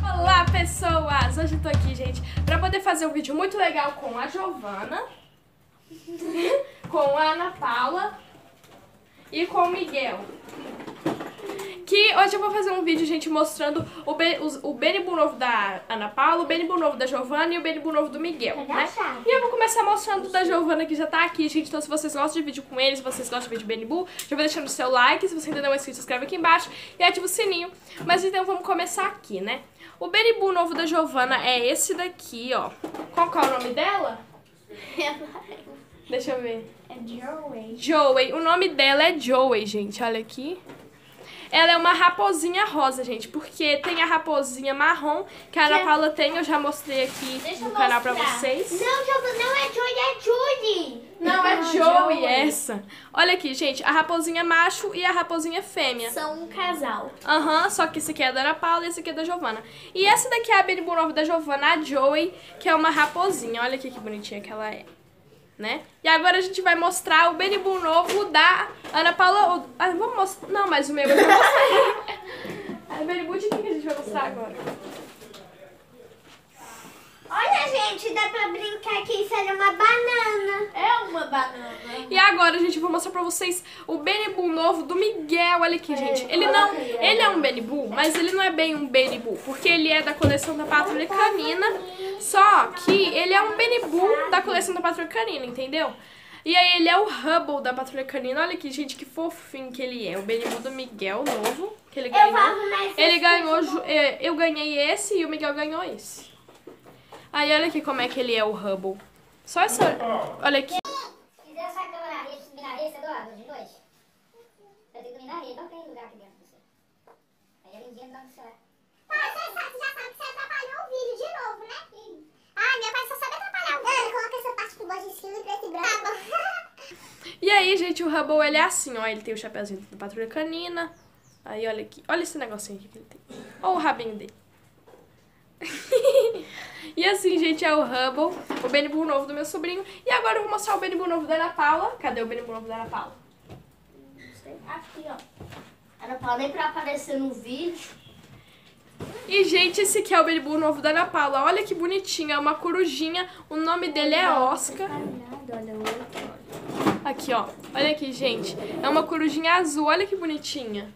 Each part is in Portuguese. Olá, pessoas! Hoje eu tô aqui, gente, pra poder fazer um vídeo muito legal com a Giovanna, com a Ana Paula e com o Miguel. Que hoje eu vou fazer um vídeo, gente, mostrando o Beanie Boo novo da Ana Paula, o Beanie Boo novo da Giovanna e o Beanie Boo novo do Miguel, né? E eu vou começar mostrando da Giovanna, que já tá aqui, gente. Então se vocês gostam de vídeo com eles, se vocês gostam de vídeo de Beanie Boo, já vou deixando o seu like. Se você ainda não é inscrito, se inscreve aqui embaixo e ativa o sininho. Mas então vamos começar aqui, né? O Beanie Boo novo da Giovanna é esse daqui, ó. Qual é o nome dela? Deixa eu ver. É Joey. Joey. O nome dela é Joey, gente. Olha aqui. Ela é uma raposinha rosa, gente, porque tem a raposinha marrom, que a Ana Paula tem, eu já mostrei aqui no canal pra vocês. Não é Joey, é Judy. Não, é Joey essa. Olha aqui, gente, a raposinha macho e a raposinha fêmea. São um casal. Aham, só que esse aqui é da Ana Paula e esse aqui é da Giovanna. E essa daqui é a Beanie Boo nova da Giovanna, a Joey, que é uma raposinha. Olha aqui que bonitinha que ela é. Né? E agora a gente vai mostrar o Beanie Boo novo da Ana Paula. Ah, vamos mostrar. Não, mas o meu eu já mostrei. O Beanie Boo de quem que a gente vai mostrar agora? Olha, gente, dá pra brincar que isso era uma banana. É uma banana. E agora, gente, eu vou mostrar pra vocês o Beanie Boo novo do Miguel. Olha aqui, gente. Ele é um Beanie Boo, mas ele não é bem um Beanie Boo, porque ele é da coleção da Patrulha Canina. Só que ele é um Beanie Boo da coleção da Patrulha Canina, entendeu? E aí ele é o Hubble da Patrulha Canina. Olha aqui, gente, que fofinho que ele é. O Beanie Boo do Miguel novo, que ele ganhou. Ele ganhou, eu ganhei esse e o Miguel ganhou esse. Aí olha aqui como é que ele é o Hubble. Só essa... Olha aqui. Se quiser essa câmera, esse doado de noite, eu tenho que me dar ele, não tem lugar aqui dentro. Aí ele vem dando celular. Pai, você já sabe que você atrapalhou o vídeo de novo, né? Ai, meu pai só sabe atrapalhar o vídeo. Ana, coloca essa parte que gosta de cima e preto e branco. Tá bom. E aí, gente, o Hubble, ele é assim, ó. Ele tem o chapéuzinho da Patrulha Canina. Aí olha aqui. Olha esse negocinho aqui que ele tem. Olha o rabinho dele. E assim, gente, é o Hubble, o Beanie Boo novo do meu sobrinho. E agora eu vou mostrar o Beanie Boo novo da Ana Paula. Cadê o Beanie Boo novo da Ana Paula? Aqui, ó. Ana Paula nem pra aparecer no vídeo. E, gente, esse aqui é o Beanie Boo novo da Ana Paula. Olha que bonitinho, é uma corujinha. O nome dele é Oscar. Aqui, ó. Olha aqui, gente. É uma corujinha azul, olha que bonitinha.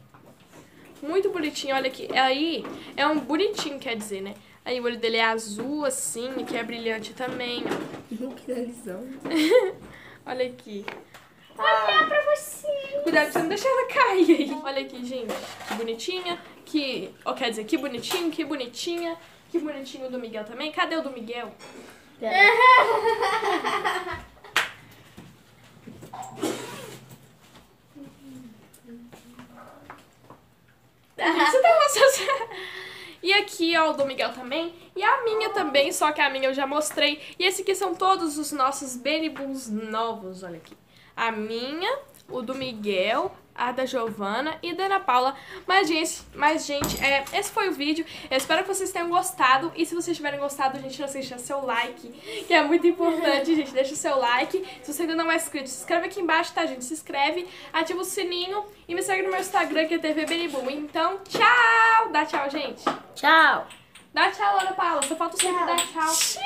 Muito bonitinho, olha aqui. Aí, é um bonitinho, quer dizer, né? Aí o olho dele é azul, assim, que é brilhante também. Que delizão. Olha aqui. Olha pra você. Cuidado pra você não deixar ela cair aí. Olha aqui, gente. Que bonitinha. Que... Oh, quer dizer, que bonitinho, que bonitinha. Que bonitinho o do Miguel também. Cadê o do Miguel? Você tá mostrando... E aqui, ó, o do Miguel também. E a minha também, só que a minha eu já mostrei. E esse aqui são todos os nossos Beanie Boos novos, olha aqui. A minha, o do Miguel, a da Giovanna e da Ana Paula. Mas, gente, esse foi o vídeo. Eu espero que vocês tenham gostado. E se vocês tiverem gostado, gente, não esqueça seu like, que é muito importante, gente. Deixa o seu like. Se você ainda não é inscrito, se inscreve aqui embaixo, tá, gente? Se inscreve, ativa o sininho e me segue no meu Instagram, que é TV Beanie Boo. Então, tchau! Dá tchau, gente! Tchau! Dá tchau, Ana Paula. Só falta o sempre dar tchau.